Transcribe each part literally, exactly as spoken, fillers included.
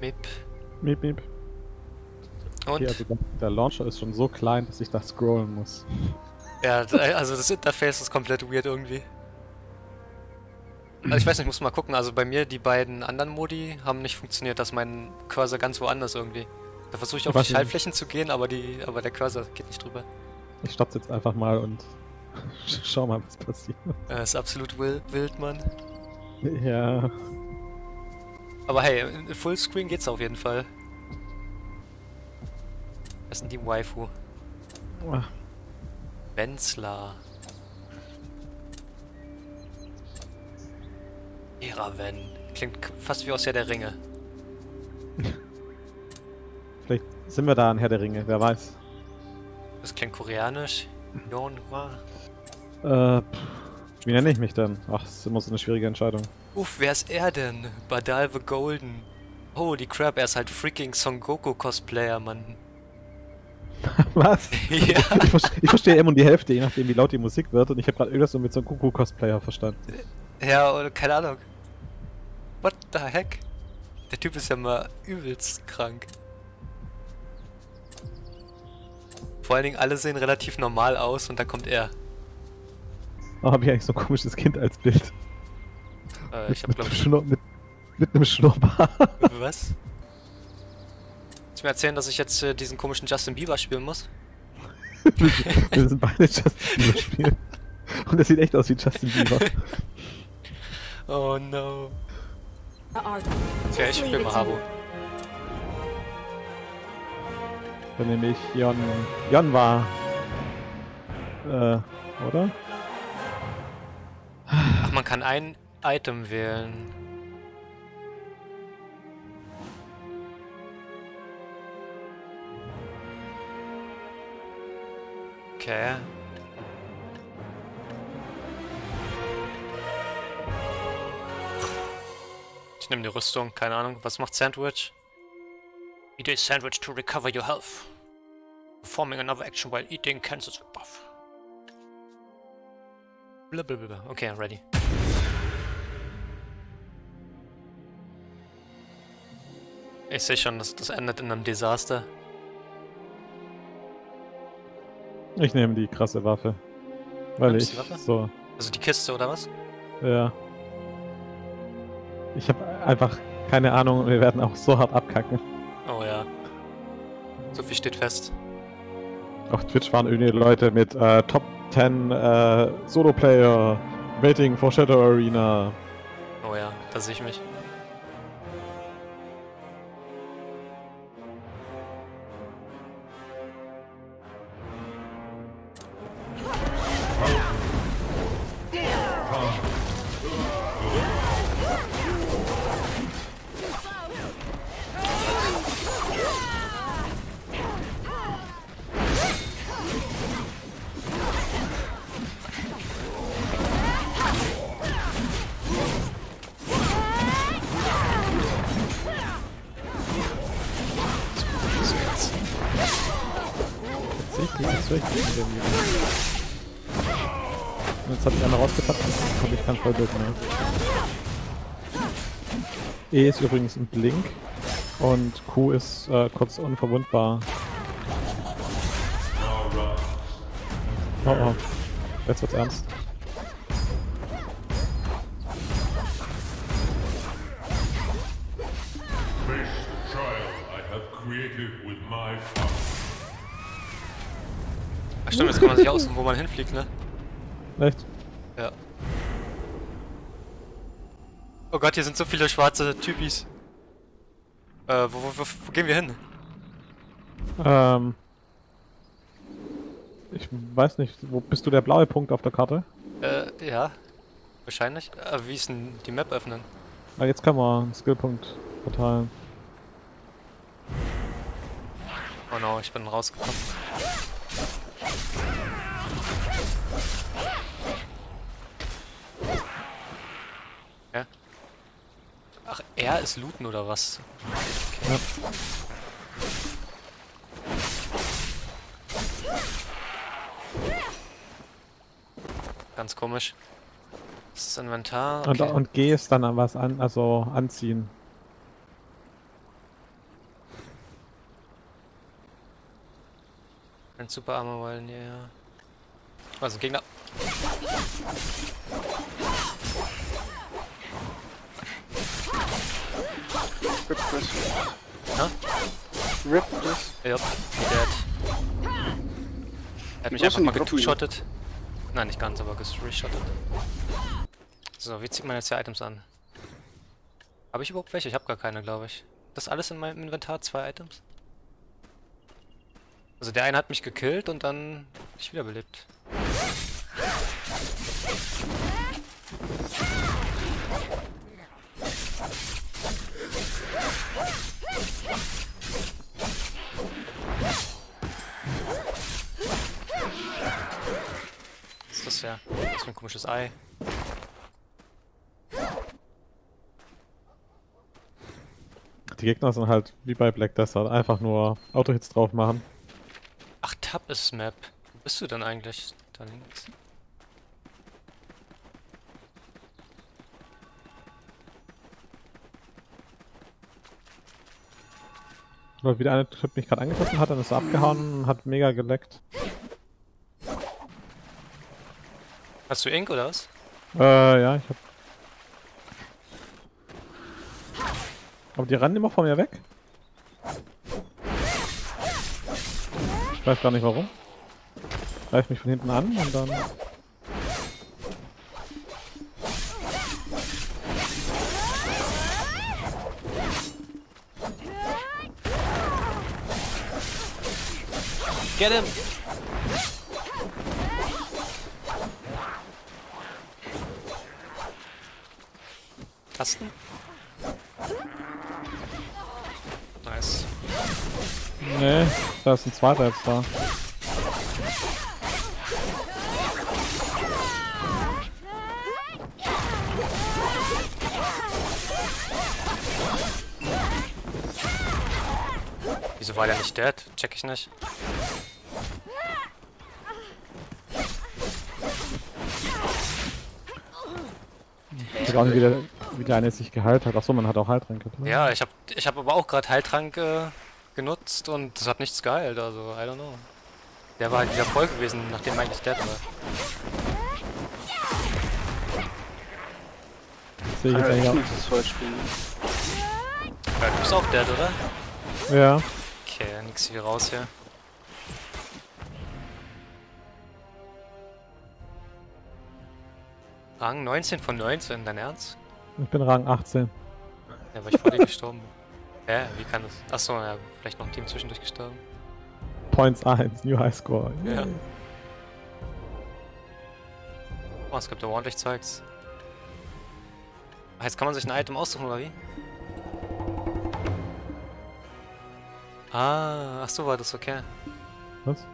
Mip. Mip, mip. Und? Okay, also der Launcher ist schon so klein, dass ich da scrollen muss. Ja, also das Interface ist komplett weird irgendwie. Also ich weiß nicht, ich muss mal gucken. Also bei mir, die beiden anderen Modi haben nicht funktioniert, dass mein Cursor ganz woanders irgendwie. Da versuche ich auf die Schaltflächen zu gehen, aber die, aber der Cursor geht nicht drüber. Ich stopp's jetzt einfach mal und schau mal, was passiert. Das ist absolut wild, Mann. Ja. Aber hey, in Fullscreen geht's auf jeden Fall. Was sind die Waifu? Ach. Wenzler. Eraven. Klingt fast wie aus Herr der Ringe. Vielleicht sind wir da an Herr der Ringe, wer weiß. Das klingt koreanisch. äh, wie nenne ich mich denn? Ach, das ist immer so eine schwierige Entscheidung. Uff, wer ist er denn? Badal the Golden. Holy crap, er ist halt freaking Son Goku Cosplayer, Mann. Was? Ja. Ich, ver ich verstehe immer die Hälfte, je nachdem wie laut die Musik wird, und ich habe gerade irgendwas so mit Son Goku Cosplayer verstanden. Ja, oder keine Ahnung. What the heck? Der Typ ist ja mal übelst krank. Vor allen Dingen, alle sehen relativ normal aus und dann kommt er. Oh, hab ich eigentlich so ein komisches Kind als Bild. Äh, ich hab, glaub ich... Mit, mit einem Schnurrbart. Was? Willst du mir erzählen, dass ich jetzt äh, diesen komischen Justin Bieber spielen muss? Wir sind beide Justin Bieber spielen. Und das sieht echt aus wie Justin Bieber. Oh no. Tja, ich spiele mal Haru. Dann nehme ich Jon... Jon war... Äh, oder? Ach, man kann ein Item wählen. Okay. Ich nehme die Rüstung, keine Ahnung. Was macht Sandwich? Eat a sandwich to recover your health. Performing another action while eating cancels your buff. Blablabla. Okay, I'm ready. Ich sehe schon, das, das endet in einem Desaster. Ich nehme die krasse Waffe. Weil ich die Waffe? So. Also die Kiste oder was? Ja. Ich habe einfach keine Ahnung, wir werden auch so hart abkacken. Oh ja. So viel steht fest. Auf Twitch waren irgendwie Leute mit äh, Top zehn äh, Solo-Player, Waiting for Shadow Arena. Oh ja, da sehe ich mich. E ist übrigens ein Blink und Q ist äh, kurz unverwundbar. Oh oh, jetzt wird's ernst. Ach stimmt, jetzt kann man sich aussuchen, wo man hinfliegt, ne? Echt? Ja. Oh Gott, hier sind so viele schwarze Typis. Äh, wo, wo, wo, wo gehen wir hin? Ähm... Ich weiß nicht, wo bist du der blaue Punkt auf der Karte? Äh, ja. Wahrscheinlich. Äh, wie ist denn die Map öffnen? Ah, jetzt kann man einen Skillpunkt verteilen. Oh no, ich bin rausgekommen. Ja. Ach, er ist looten oder was? Okay. Ja. Ganz komisch. Das ist das Inventar. Okay. Und, und G ist dann an was an, also anziehen. Ein Super Armor Wallen, ja, ja. Also Gegner. Rip this. Huh? Rip this. Ja, yep, dead. Er hat mich einfach mal getushottet. Nein, nicht ganz, aber geshottet. So, wie zieht man jetzt die Items an? Habe ich überhaupt welche? Ich habe gar keine, glaube ich. Das ist alles in meinem Inventar, zwei Items. Also der eine hat mich gekillt und dann ich wiederbelebt. Was ist das ja? Das ist ein komisches Ei. Die Gegner sind halt wie bei Black Desert, einfach nur Autohits drauf machen. Ach, Tab ist Map. Wo bist du denn eigentlich? Da links. Weil wieder eine Trip mich gerade angegriffen hat, dann ist er abgehauen und hat mega geleckt. Hast du Ink oder was? Äh, ja, ich hab. Aber die rennen immer von mir weg. Ich weiß gar nicht warum. Greift mich von hinten an und dann. Get him! Tasten? Nice. Nee, da ist ein zweiter jetzt da. Wieso war der nicht dead? Check ich nicht. Ich weiß auch nicht, wie der, wie der eine sich geheilt hat. Achso, man hat auch Heiltränke. Ja, ich hab, ich hab aber auch gerade Heiltränke genutzt und das hat nichts geheilt, also I don't know. Der war halt wieder voll gewesen, nachdem er eigentlich dead war. Ich sehe jetzt eigentlich auch. Ja, du bist auch dead, oder? Ja. Okay, dann nix hier raus hier. Rang neunzehn von neunzehn, dein Ernst? Ich bin Rang achtzehn. Ja, weil ich vor dir gestorben bin. Hä? Wie kann das? Achso, ja, vielleicht noch ein Team zwischendurch gestorben. Points eins, New High Score. Yeah. Ja. Oh, es gibt ja ordentlich Zeugs. Ach, jetzt kann man sich ein Item aussuchen, oder wie? Ah, ach so war das, okay. Was?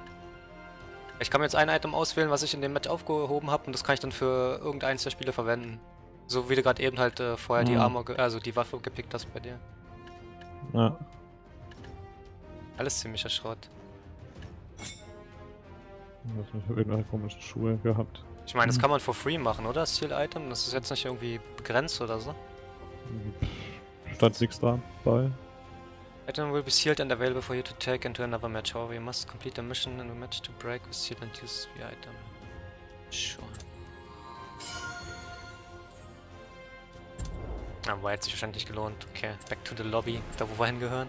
Ich kann mir jetzt ein Item auswählen, was ich in dem Match aufgehoben habe und das kann ich dann für irgendeins der Spiele verwenden. So wie du gerade eben halt äh, vorher mhm. die Armor, also die Waffe gepickt hast bei dir. Ja. Alles ziemlicher Schrott. Ich habe irgendwelche komischen Schuhe gehabt. Ich meine, das kann man for free machen, oder? Das Ziel-Item? Das ist jetzt nicht irgendwie begrenzt oder so? Stand nichts da bei. Item will be sealed and available for you to take into another match. However, you must complete the mission in the match to break with sealed and use the item. Sure. Aber hat sich wahrscheinlich nicht gelohnt. Okay, back to the lobby, da wo wir hingehören.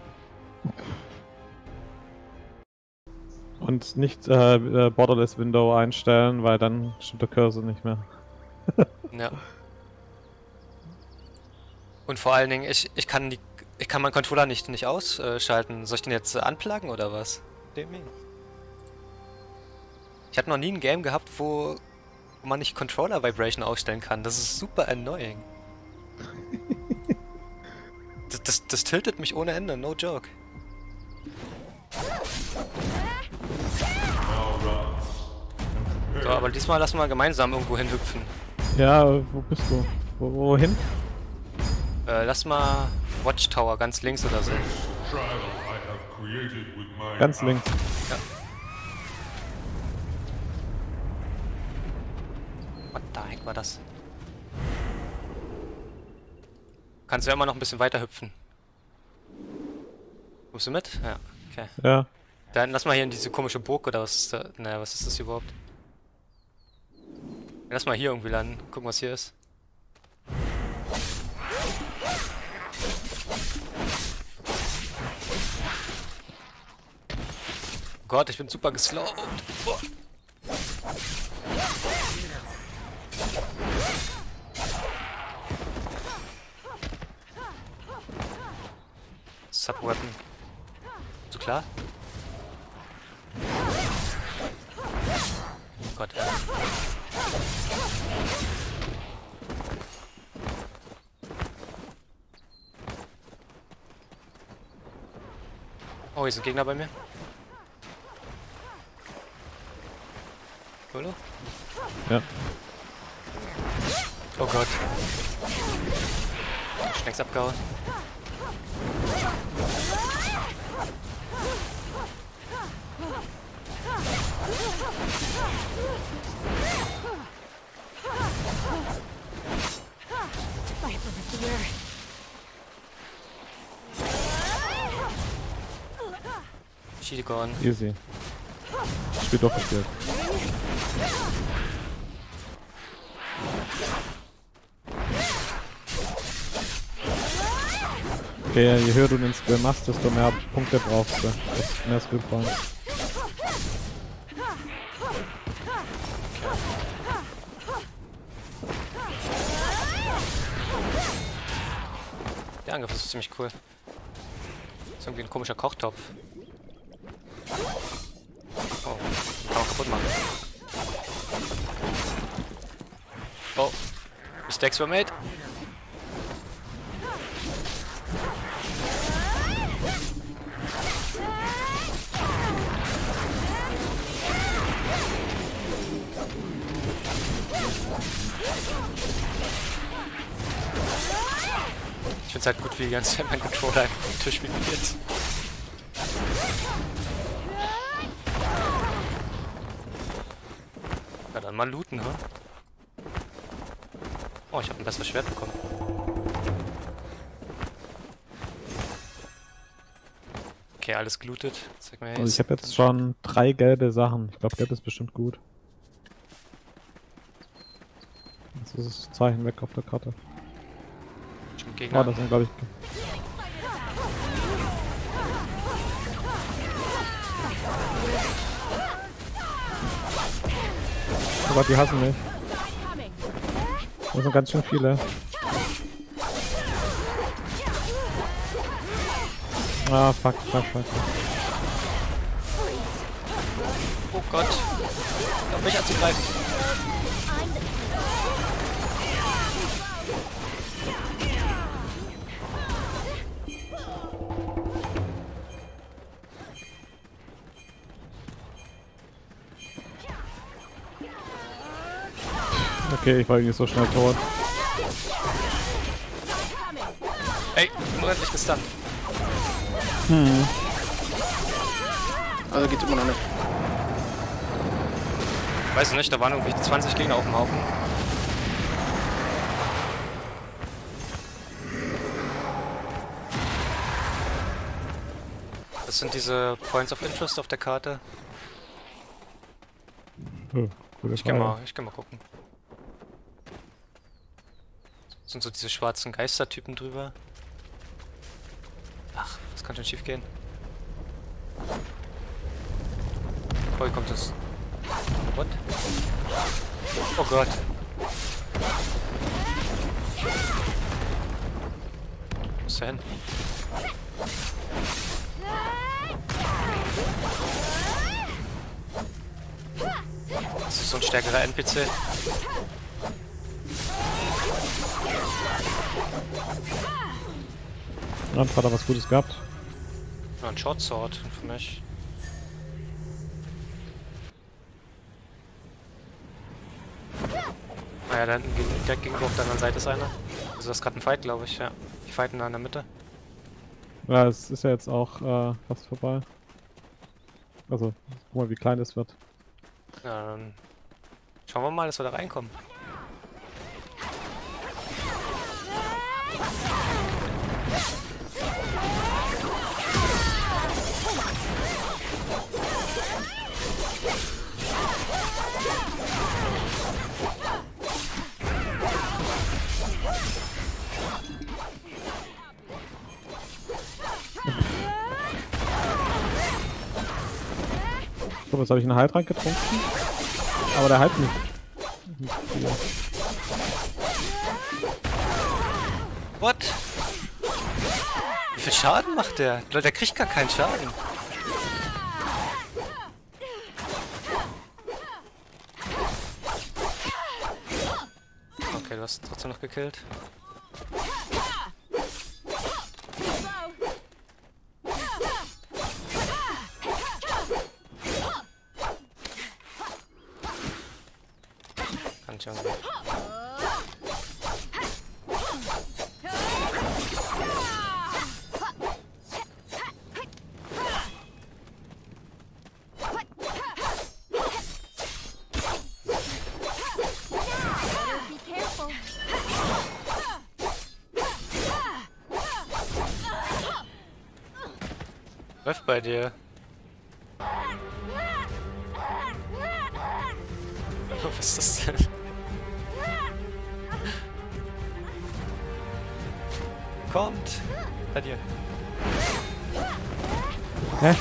Und nicht äh, Borderless Window einstellen, weil dann stimmt der Cursor nicht mehr. Ja. Und vor allen Dingen, ich, ich kann die. Ich kann meinen Controller nicht, nicht ausschalten. Soll ich den jetzt anpluggen oder was? Ich habe noch nie ein Game gehabt, wo man nicht Controller Vibration ausstellen kann. Das ist super annoying. Das, das, das tiltet mich ohne Ende, no joke. So, aber diesmal lassen wir gemeinsam irgendwo hinhüpfen. Ja, wo bist du? Wo, wohin? Äh, lass mal Watchtower ganz links oder so. Ganz links. Ja. What the heck war das? Kannst du ja immer noch ein bisschen weiter hüpfen. Rufst du mit? Ja, okay. Ja. Dann lass mal hier in diese komische Burg oder was ist da? Naja, was ist das überhaupt? Lass mal hier irgendwie landen. Gucken, was hier ist. Oh Gott, ich bin super geslowt. Oh. Subweapon. So klar? Oh Gott. Oh, hier sind Gegner bei mir. Oder? Ja. Oh Gott. Schnecks abgehauen. Schiedekorn. Easy. Ich bin doch gespielt. Okay, je höher du den Skill machst, desto mehr Punkte brauchst du. Desto mehr Skill brauchst du. Der Angriff ist ziemlich cool. Das ist irgendwie ein komischer Kochtopf. Oh, den kann man kaputt machen. Oh, Mistakes were made. Ich find's halt gut, wie die ganze Zeit mein Controller einfach auf den Tisch vibriert. Na dann mal looten, ne? Oh, ich hab ein besseres Schwert bekommen. Okay, alles gelootet. Zeig mir jetzt. Also ich hab jetzt schon drei gelbe Sachen. Ich glaube, gelb ist bestimmt gut. Jetzt ist das Zeichen weg auf der Karte. Gegner. Oh, das sind, glaube ich. Aber die hassen mich. Das sind ganz schön viele. Ah, fuck, fuck, fuck. Oh Gott. Auf mich anzugreifen. Okay, ich war irgendwie so schnell tot. Ey, unendlich gestunt. Hm. Also geht's immer noch nicht. Weiß nicht, da waren irgendwie zwanzig Gegner auf dem Haufen. Das sind diese Points of Interest auf der Karte. Oh, ich kann mal, ich kann mal gucken. Sind so diese schwarzen Geistertypen drüber. Ach, das kann schon schief gehen. Oh, hier kommt das. What? Oh Gott. Wo ist der hin? Das ist so ein stärkerer N P C. Dann hat er was Gutes gehabt. Ja, ein Short Sword für mich. Naja, da hinten direkt gegenüber auf der anderen Seite ist einer. Also das ist gerade ein Fight, glaube ich, ja. Die fighten da in der Mitte. Ja, es ist ja jetzt auch äh, fast vorbei. Also, guck mal, wie klein das wird. Ja, dann schauen wir mal, dass wir da reinkommen. Guck, jetzt habe ich einen Heiltrank getrunken. Aber der heilt nicht. nicht What? Wie viel Schaden macht der? Leute, der kriegt gar keinen Schaden. Okay, du hast trotzdem noch gekillt. Läuft bei dir. Oh, was ist das denn? Kommt! Bei dir. Hä?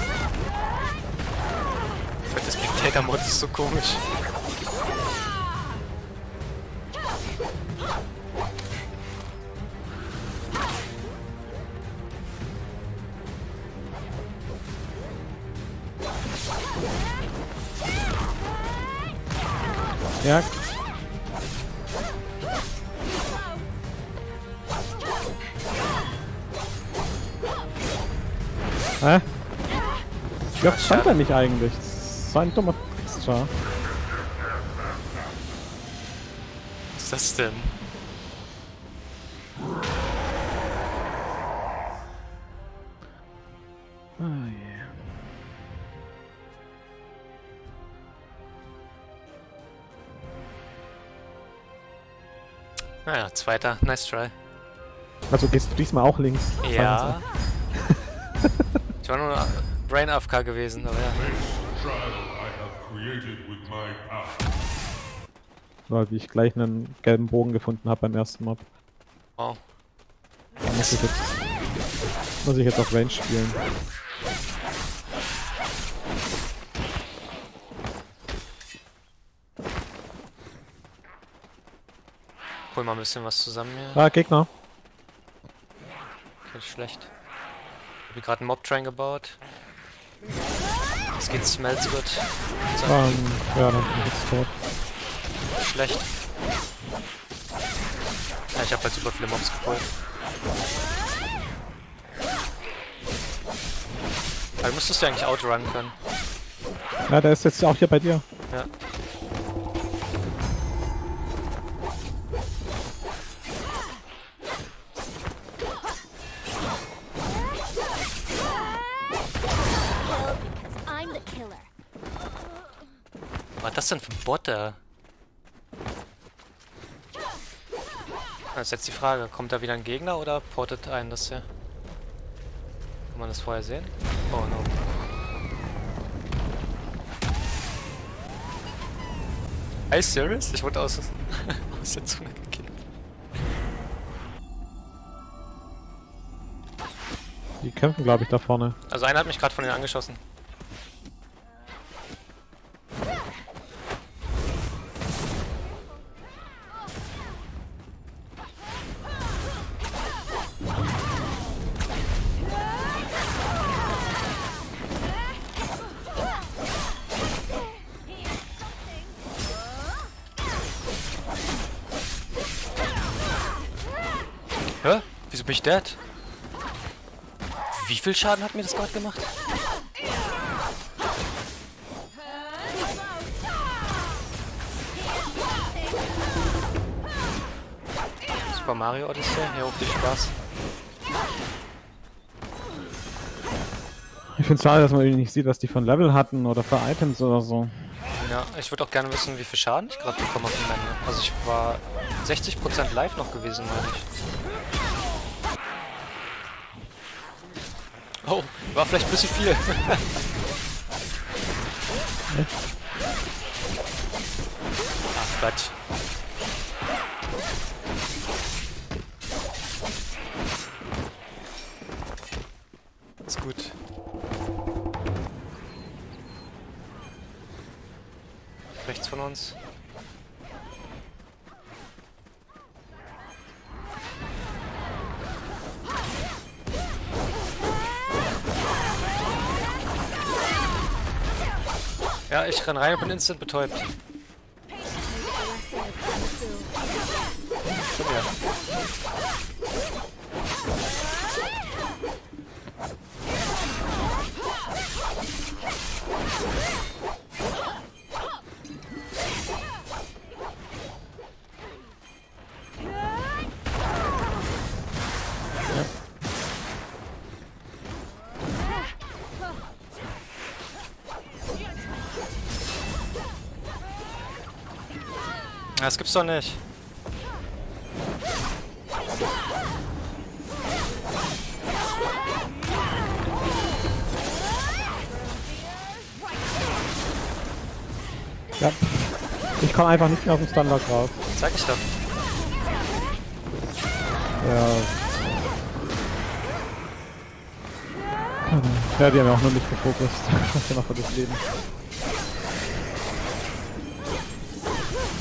Das Spectator-Mod ist so komisch. Ja. Hä? Ich glaube, das stand er nicht eigentlich. Das war ein dummer Extra. Was ist das denn? Oh yeah. Naja, zweiter. Nice try. Also gehst du diesmal auch links? Ja. Ich war nur Brain A F K gewesen, aber ja. Weil ich gleich einen gelben Bogen gefunden habe beim ersten Mob. Wow. Da muss ich jetzt, muss ich jetzt auf Range spielen. Hol mal ein bisschen was zusammen hier. Ah, Gegner. Okay, schlecht. Ich hab gerade einen Mob-Train gebaut. Jetzt geht's Smelzgood. Ähm, um, ja, dann bin ich jetzt tot. Schlecht. Ja, ich hab halt super viele Mobs geholt. Aber du musstest ja eigentlich outrun können. Ja, der ist jetzt auch hier bei dir. Ja. Was ist denn für Botter? Das ist jetzt die Frage, kommt da wieder ein Gegner oder portet einen das hier? Kann man das vorher sehen? Oh no. Are you serious? Ich wurde aus, aus der Zunge gekillt. Die kämpfen, glaube ich, da vorne. Also einer hat mich gerade von denen angeschossen. Hä? Wieso bin ich dead? Wie viel Schaden hat mir das gerade gemacht? Super Mario Odyssey? Ja, auf viel Spaß. Ich finde es schade, dass man nicht sieht, was die von Level hatten oder für Items oder so. Ja, ich würde auch gerne wissen, wie viel Schaden ich gerade bekommen habe am Ende. Also ich war sechzig Prozent live noch gewesen, meine ich. Oh, war vielleicht ein bisschen viel. Ach Quatsch. Ist gut. rechts von uns. Ja, ich renn rein und bin instant betäubt. Komm her. Das gibt's doch nicht. Ja. Ich komme einfach nicht mehr auf den Standard raus. Zeig ich doch. Ja. Ja, die haben ja auch nur nicht gefokust. Das ist ja noch für das Leben.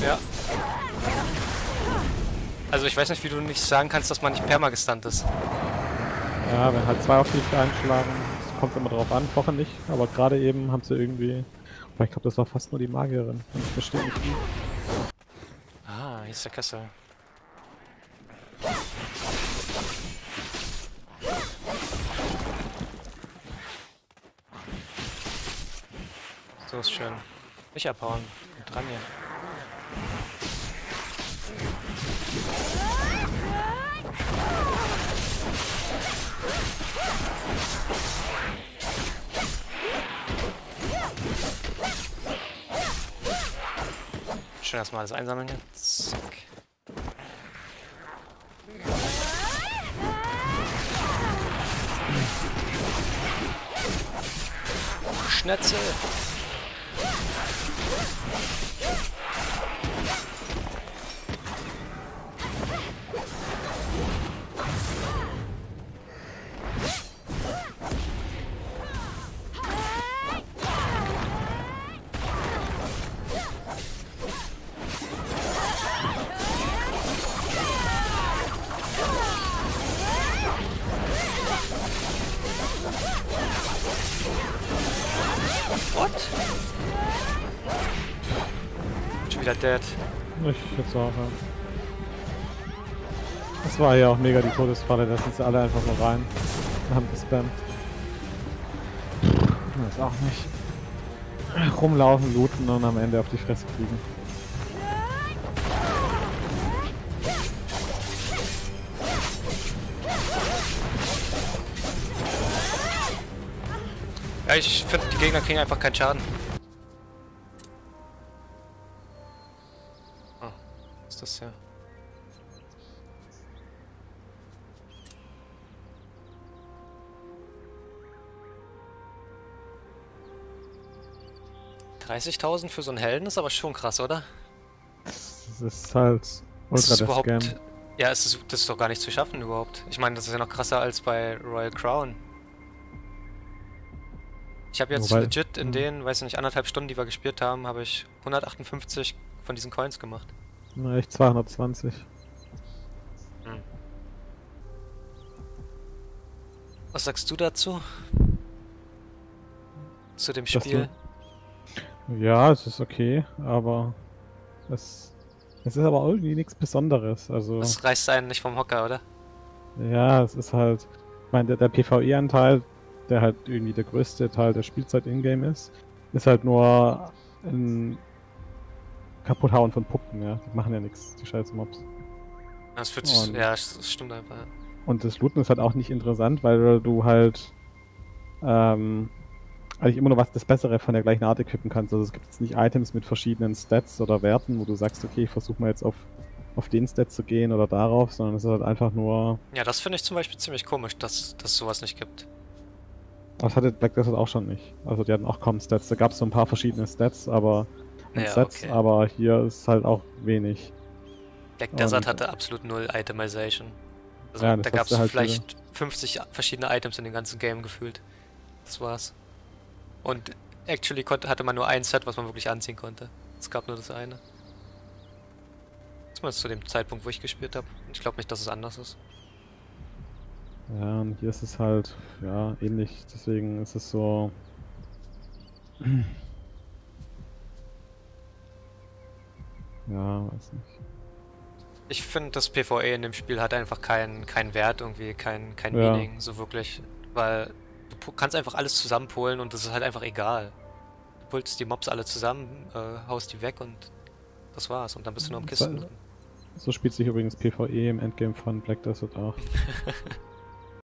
Ja. Also ich weiß nicht, wie du nicht sagen kannst, dass man nicht permagestunt ist. Ja, wenn halt zwei auf dich einschlagen, das kommt immer drauf an, vorher nicht, aber gerade eben haben sie irgendwie... Ich glaube, das war fast nur die Magierin. Ich verstehe nicht. Ah, hier ist der Kessel. So ist schön. Nicht abhauen. Dran hier. Schön erstmal alles einsammeln hier. Zack. Schnetzel! Dead. Ich würde sagen. Das war ja auch mega die Todesfalle, da sind sie alle einfach nur rein. Wir haben gespammt. Das auch nicht. Rumlaufen, looten und am Ende auf die Fresse kriegen. Ja, ich finde, die Gegner kriegen einfach keinen Schaden. Das ja. dreißigtausend für so einen Helden ist aber schon krass, oder? Das ist halt ultra ist das überhaupt, Game. Ja, es ist, das ist doch gar nicht zu schaffen überhaupt. Ich meine, das ist ja noch krasser als bei Royal Crown. Ich habe jetzt Wobei, legit in den, weiß ich nicht, anderthalb Stunden, die wir gespielt haben, habe ich hundertachtundfünfzig von diesen Coins gemacht. Na, echt zweihundertzwanzig. Hm. Was sagst du dazu? Zu dem Spiel? Du... Ja, es ist okay, aber es, es ist aber irgendwie nichts Besonderes. Also das reißt einen nicht vom Hocker, oder? Ja, es ist halt... Ich meine, der, der PvE-Anteil, der halt irgendwie der größte Teil der Spielzeit in-game ist, ist halt nur ein... kaputt hauen von Puppen, ja. Die machen ja nichts, die scheiß Mobs. Das fühlt sich, ja, das stimmt einfach. Und das Looten ist halt auch nicht interessant, weil du halt ähm, eigentlich immer nur was das Bessere von der gleichen Art equippen kannst. Also es gibt jetzt nicht Items mit verschiedenen Stats oder Werten, wo du sagst, okay, ich versuche mal jetzt auf, auf den Stat zu gehen oder darauf, sondern es ist halt einfach nur... Ja, das finde ich zum Beispiel ziemlich komisch, dass es sowas nicht gibt. Das hatte Black Desert auch schon nicht. Also die hatten auch kaum Stats. Da gab es so ein paar verschiedene Stats, aber... Ja, Sets, okay. Aber hier ist halt auch wenig. Black Desert und hatte absolut null Itemization. Also ja, da gab es halt vielleicht wieder fünfzig verschiedene Items in dem ganzen Game gefühlt. Das war's. Und actually konnte, hatte man nur ein Set, was man wirklich anziehen konnte. Es gab nur das eine. Zumindest zu dem Zeitpunkt, wo ich gespielt habe. Ich glaube nicht, dass es anders ist. Ja, und hier ist es halt, ja, ähnlich. Deswegen ist es so... Ja, weiß nicht. Ich finde, das PvE in dem Spiel hat einfach keinen keinen Wert, irgendwie, kein, kein ja. Meaning, so wirklich. Weil du kannst einfach alles zusammenpolen und das ist halt einfach egal. Du pulst die Mobs alle zusammen, äh, haust die weg und das war's. Und dann bist du nur am Kisten. So spielt sich übrigens PvE im Endgame von Black Desert auch.